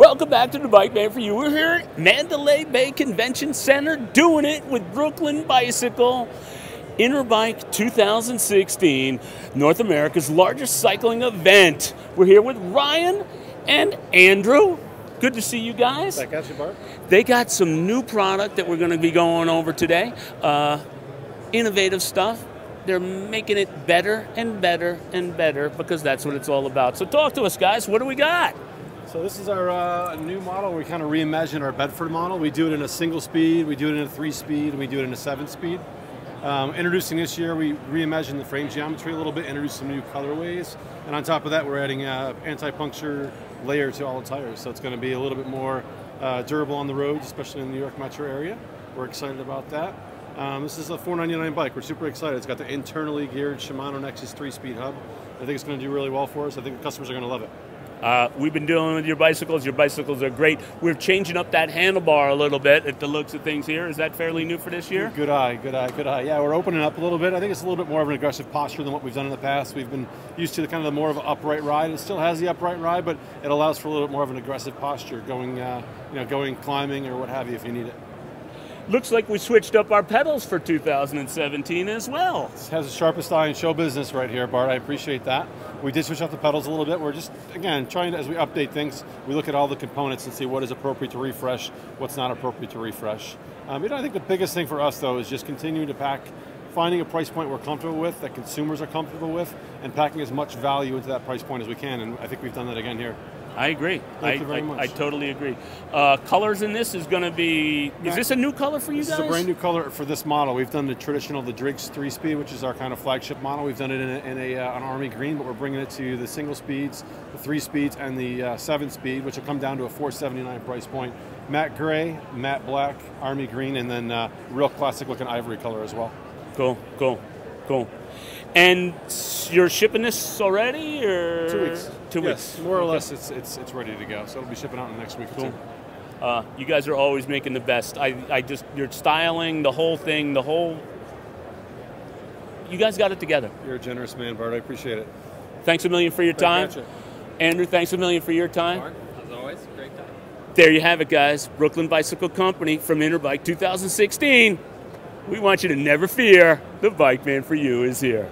Welcome back to the Bike Man for You. We're here at Mandalay Bay Convention Center doing it with Brooklyn Bicycle. Interbike 2016, North America's largest cycling event. We're here with Ryan and Andrew. Good to see you guys. Back at you, Bart. They got some new product that we're going to be going over today. Innovative stuff. They're making it better and better and better because that's what it's all about. So talk to us, guys. What do we got? So this is our new model. We kind of reimagined our Bedford model. We do it in a single speed, we do it in a 3-speed, and we do it in a 7-speed. Introducing this year, we reimagined the frame geometry a little bit, introduced some new colorways, and on top of that, we're adding an anti-puncture layer to all the tires. So it's going to be a little bit more durable on the roads, especially in the New York metro area. We're excited about that. This is a $499 bike. We're super excited. It's got the internally geared Shimano Nexus 3-speed hub. I think it's going to do really well for us. I think the customers are going to love it. We've been dealing with your bicycles. Your bicycles are great. We're changing up that handlebar a little bit at the looks of things here. Is that fairly new for this year? Good eye, good eye, good eye. Yeah, we're opening up a little bit. I think it's a little bit more of an aggressive posture than what we've done in the past. We've been used to the kind of the more of an upright ride. It still has the upright ride, but it allows for a little bit more of an aggressive posture, going, going climbing or what have you if you need it. Looks like we switched up our pedals for 2017 as well. This has the sharpest eye in show business right here, Bart. I appreciate that. We did switch up the pedals a little bit. We're just, again, trying to, as we update things, we look at all the components and see what is appropriate to refresh, what's not appropriate to refresh. I think the biggest thing for us, though, is just continuing to pack, finding a price point we're comfortable with, that consumers are comfortable with, and packing as much value into that price point as we can, and I think we've done that again here. I agree. Thank you very much. I totally agree. Colors in this is going to be... Is this a new color for you guys? This is a brand new color for this model. We've done the traditional, the Driggs 3-speed, which is our kind of flagship model. We've done it in an army green, but we're bringing it to the single speeds, the 3-speeds, and the 7-speed, which will come down to a $479 price point. Matte gray, matte black, army green, and then real classic looking ivory color as well. Cool, cool, cool. And you're shipping this already, or 2 weeks? 2 weeks, yes, more or less. It's ready to go, so it'll be shipping out in the next week. Cool. You guys are always making the best. Your styling, the whole thing, the whole. You guys got it together. You're a generous man, Bart. I appreciate it. Thanks a million for your time, Andrew. Thanks a million for your time. Bart, as always, great time. There you have it, guys. Brooklyn Bicycle Company from Interbike 2016. We want you to never fear. The Bike Man for You is here.